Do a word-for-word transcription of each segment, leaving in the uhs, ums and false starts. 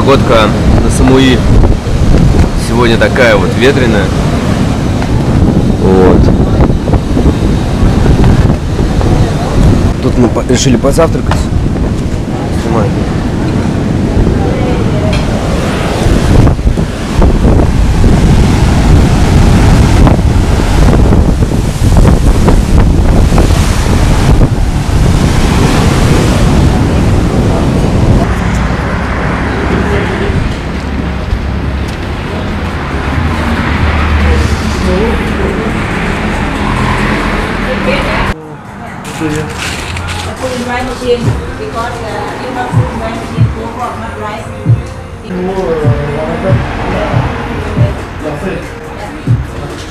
Погодка на Самуи сегодня такая вот ветреная. Вот. Тут мы решили позавтракать. Снимай.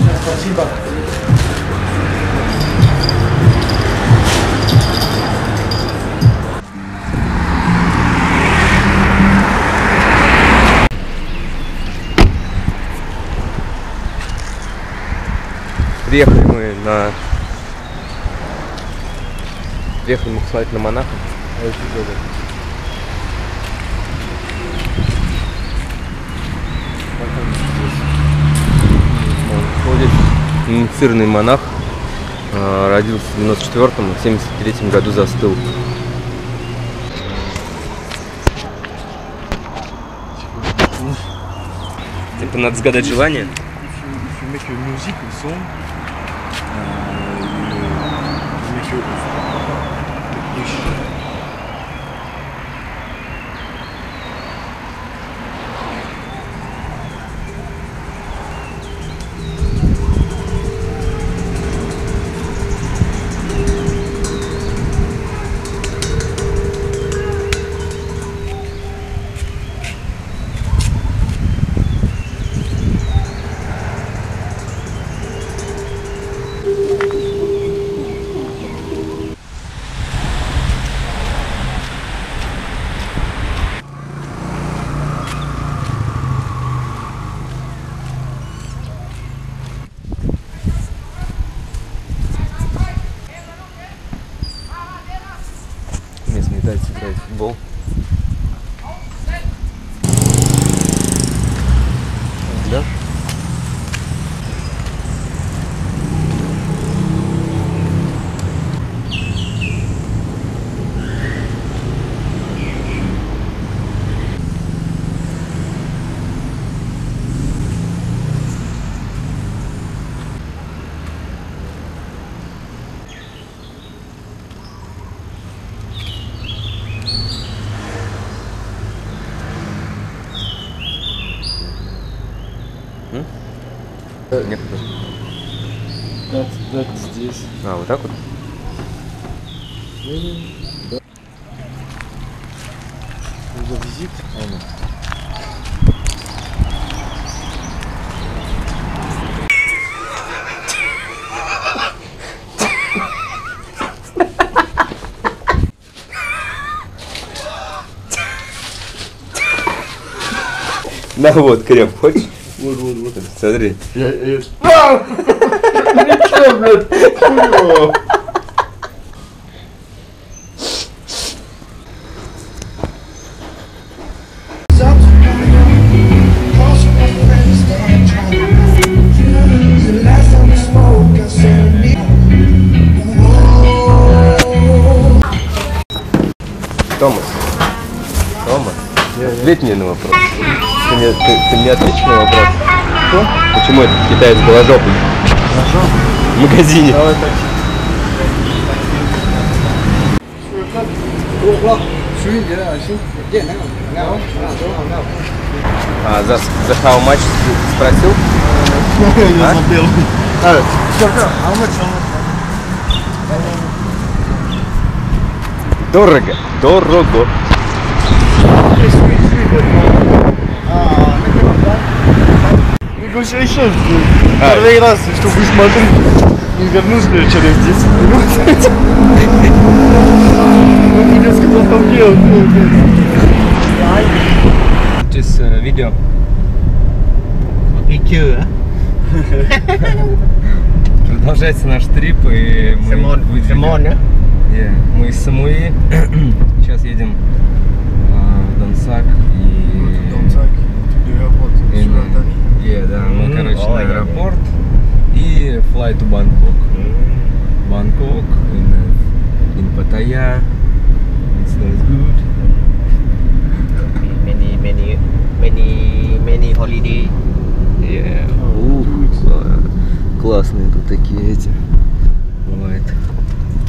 Спасибо. Приехали мы на... Приехали мы посмотреть на монахов. Мумифицированный монах, родился в девяносто четвёртом, в семьдесят третьем году застыл. Типа надо загадать желание. Играет в футбол. Да? Нет. Так, так, здесь. А, вот так вот? Да. За визит. На вот, крем, хочешь? Вот, вот, вот. Смотри. Я, я... А! Ничего, блядь, хуёво. Томас. Томас. Ответь мне на вопрос. Ты мне, ты, ты мне ответишь на вопрос? Кто? Почему этот китаец голожопый? Голожопый? В магазине. Давай а, за, за how much спросил? Я забыл. Дорого. Дорого. Еще еще второй раз, чтобы смотреть, не вернусь через десять минут. Ну, резко потолкнул. Здесь видео. Пикю, а? Продолжается наш трип, и мы выделили. Мы из Самуи. Сейчас едем в Донсак и... что-то. Yeah, да, мы, mm -hmm. короче, oh, на аэропорт и fly to Bangkok. Bangkok in, in Pattaya. It's nice, good. Many, many, many, many holiday. Yeah. Ух, классные тут такие эти. Бывает.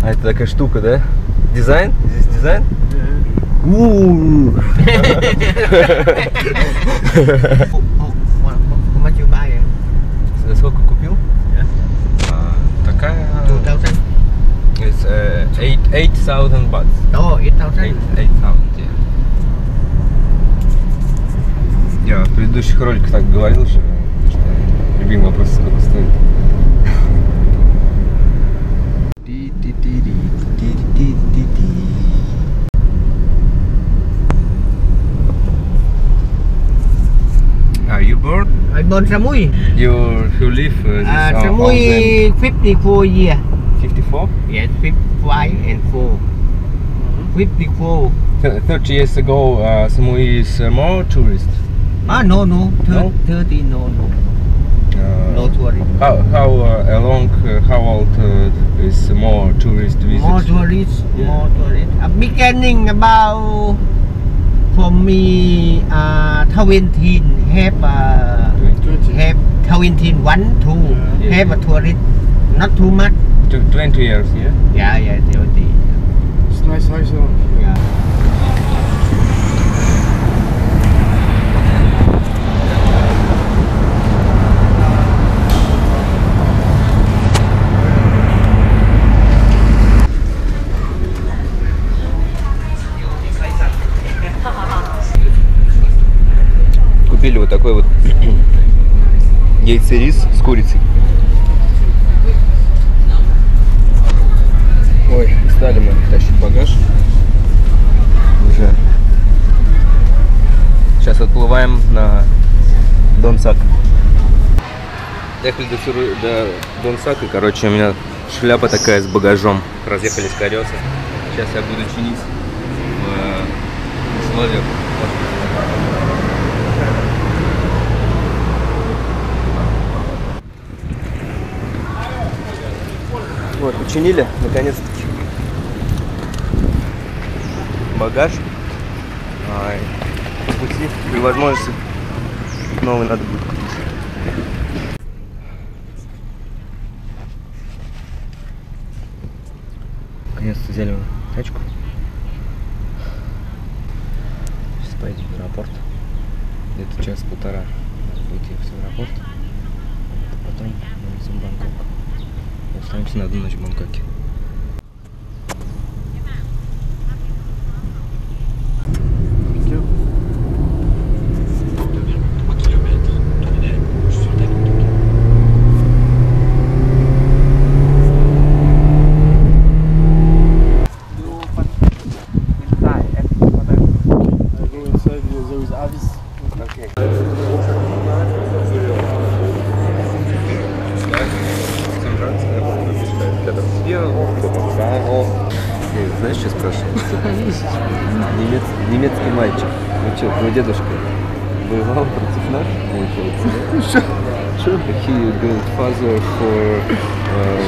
А это такая штука, да? Дизайн? Здесь дизайн? Ууу. За сколько купил? Такая. eight thousand baht. Oh, eight thousand. Я в предыдущих роликах так говорил же, что любимый вопрос, сколько стоит. I born Samui. You you live uh, this uh, Samui fifty-four year. fifty-four? Yes, fifty-five and four. Mm-hmm. fifty-four. Th Thirty years ago, uh, Samui is uh, more tourist. Ah no no, Thir no? thirty no no. Uh, no tourist. How how uh, along uh, how old uh, is more tourist visit? More tourist, yeah. more tourist. Uh, beginning about for me uh, twenty have uh, have twenty one two yeah. have a tourist not too much. Twenty years, yeah. Yeah, yeah, twenty. It's nice, nice, yeah. Купили вот такой вот яйцерис с курицей. Ой, стали мы тащить багаж. Уже. Сейчас отплываем на Донсак. Доехали до, до Донсака, короче, у меня шляпа такая с багажом. Разъехались колеса. Сейчас я буду чинить в условиях. Вот, починили, наконец-таки, багаж. Ай, по пути, при возможности, новый надо будет купить. Наконец-то взяли тачку. Сейчас поедем в аэропорт. Где-то час-полтора надо будет ехать в аэропорт. А потом улицу в Бангкок. Останемся на одну ночь в Бангкоке. Знаешь, что спрашиваю? Немец, немецкий мальчик. Ну что, твой дедушка воевал против нас? Получается. Что? He grandfather for uh,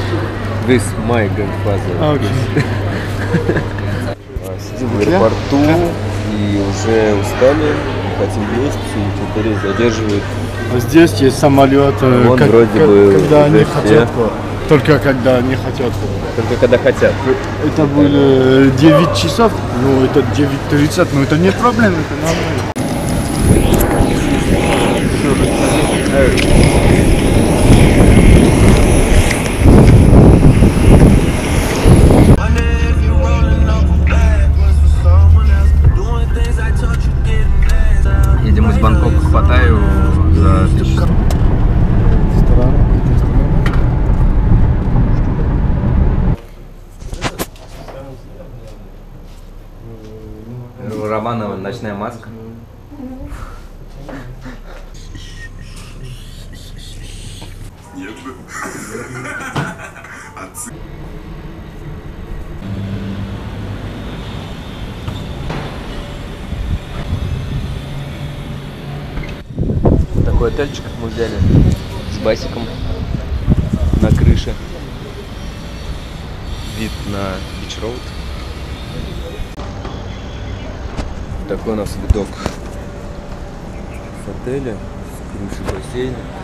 this my grandfather. Сидим в аэропорту и уже устали, хотим есть, и теперь задерживают. А здесь есть самолет, он как, вроде как, бы, когда они хотят. Только когда не хотят. Только когда хотят. Это были девять часов, ну это девять тридцать, но это не проблема, это нормально. Едем из Бангкока в Паттайю за тысячу. Романова ночная маска. Нет. Такой такой отельчик мы взяли с басиком на крыше. Вид на Бич Роуд. Такой у нас видок с отеля, с крыши бассейна.